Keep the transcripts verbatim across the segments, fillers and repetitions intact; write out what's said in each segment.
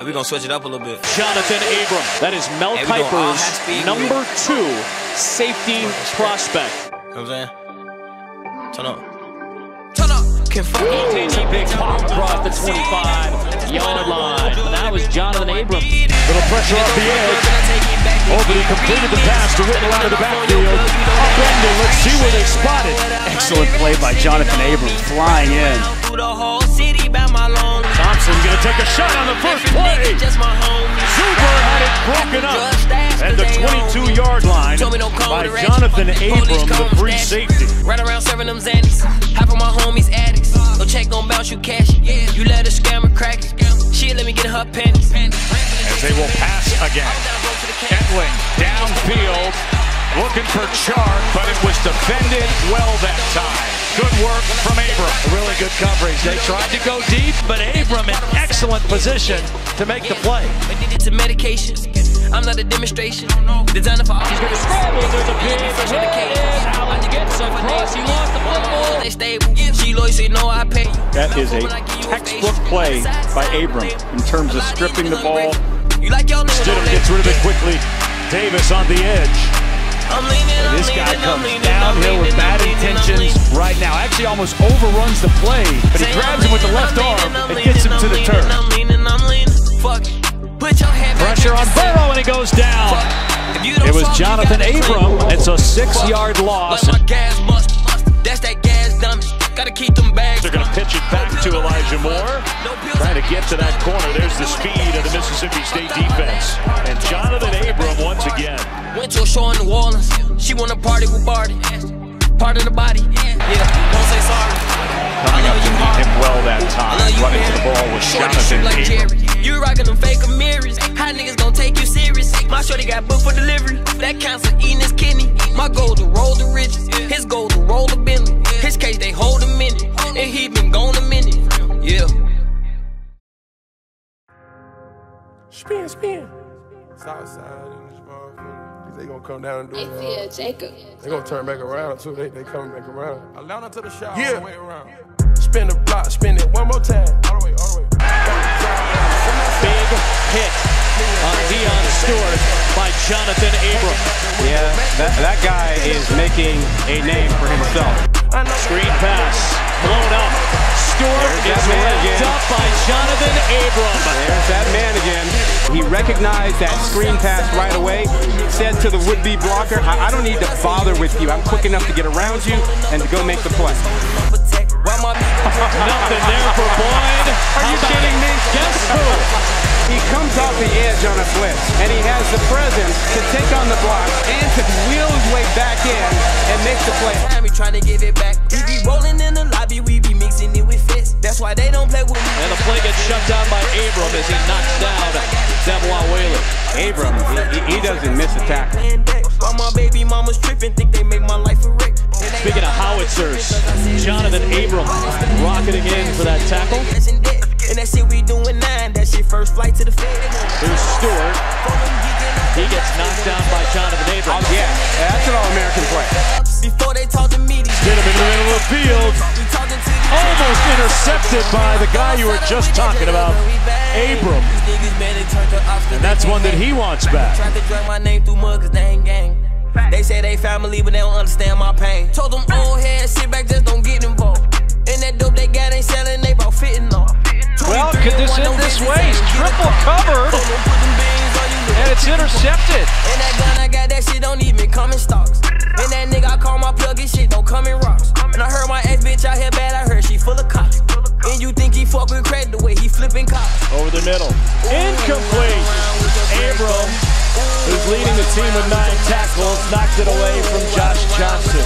We're going to switch it up a little bit. Johnathan Abram. That is Mel hey, Kiper's number two safety prospect. You know what I'm saying? Turn up. Turn up. He takes a big pop across the twenty-five yard line. And that was Johnathan Abram. Little pressure off the edge. Overly completed the pass to Whittle out of the backfield. Upending. Let's see where they spotted. Excellent play by Johnathan Abram flying in. Thompson's going to take a shot on the first play. Zuber had it broken up at the twenty-two yard line by Johnathan Abram, the free safety. Right around serving them Xannies. Hop on my homies addicts. No check gon' bounce you cash. You let a scammer crack it. She let me get her panties. As they will pass again. Etling downfield looking for Chark, but it was defended well that time. Good work from Abram. Really good coverage. They tried to go deep, but Abram in excellent position to make the play. I needed some medications. I'm not a demonstration. Designer for all. He's going to scramble. There's a big hit. Allen gets across. He lost the football. They stable. She loyal, so you know I pay. That is a textbook play by Abram in terms of stripping the ball. Stidham gets rid of it quickly. Davis on the edge. And this guy comes downhill with bad intentions right now. Actually almost overruns the play, but he grabs him with the left arm and gets him to the turf. Fuck it. Pressure on Burrow, and he goes down. It was Johnathan Abram. It's a six yard loss. They're going to pitch it back to Elijah Moore. Trying to get to that corner. There's the speed of the Mississippi State defense. And Johnathan Abram once again. Went to a show in New Orleans. She want to party with Barty. Part of the body. Yeah, don't say sorry. Coming up to beat him well that time. Running to the ball was Johnathan Abram. You rockin' them fake mirrors. How niggas gon' take you serious? My shorty got booked for delivery. That counts for eating his kidney. My goal to roll the riches. His goal to roll the Bentley. His case they hold a minute, and he been gone a minute. Yeah. Spin, spin. Southside in this motherfucker. They gonna come down and do it. They feel Jacob. They gonna turn back around too. They they coming back around. Atlanta to the shot. Yeah. All the way around. Yeah. Spin the block. Spin it one more time. All the way. All the way. Big hit on Deion Stewart by Johnathan Abram. Yeah, that, that guy is making a name for himself. Screen pass, blown up. Stewart is wrapped up by Johnathan Abram. There's that man again. He recognized that screen pass right away. Said to the would-be blocker, I, I don't need to bother with you. I'm quick enough to get around you and to go make the play. Nothing there for Boyd. Are you kidding me? Guess who? He comes off the edge on a blitz, and he has the presence to take on the block and to wheel his way back in and make the play. We trying to give it back. We be rolling in the lobby. We be mixing it with fists. That's why they don't play with me. And the play gets shut down by Abram as he knocks down Devois Whaler. Abram, he, he doesn't miss a tackle. While my baby mama's tripping, think they make my life a wreck. Speaking of howitzers, Johnathan Abram rocketing in for that tackle. And that shit we doing nine, that shit first flight to the field. Here's Stewart. He gets knocked down by Johnathan Abram. Oh, yeah, that's an All-American play. Before they talk to me, Stidham in the middle of the field. Almost intercepted by the guy you were just talking about, Abram. And that's one that he wants back. Trying to drag my name through mud because they ain't gang. They say they family, but they don't understand my pain. Told them old head, sit back, just don't get involved. And that dope they got ain't selling, they bout fitting on. Well, could this end this way? He's triple covered, and it's intercepted. And that gun I got, that shit don't even come in stocks. And that nigga I call my plug, his shit don't come in rocks. And I heard my ex bitch out here bad, I heard she full of cops. And you think he fuck with crack the way he flipping cops. Over the middle, incomplete. Abram, who's leading the team with nine tackles, knocked it away from Josh Johnson.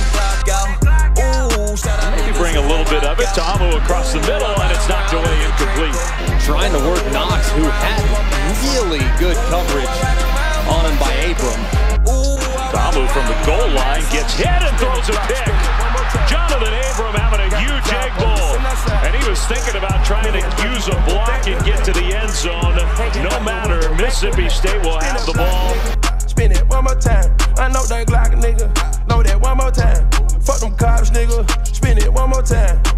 Maybe bring a little bit of it to Amu across the middle, and it's knocked away incomplete. Trying to work Knox, who had really good coverage on him by Abram. Amu from the goal line gets hit and throws a pick. Johnathan Abram having a huge egg bowl, and he was thinking about trying to use a block and get to the end zone. No matter, Mississippi State will have the ball. Spin it one more time. I know that Glock, nigga. Know that one more time. Fuck them cops, nigga. Spin it one more time.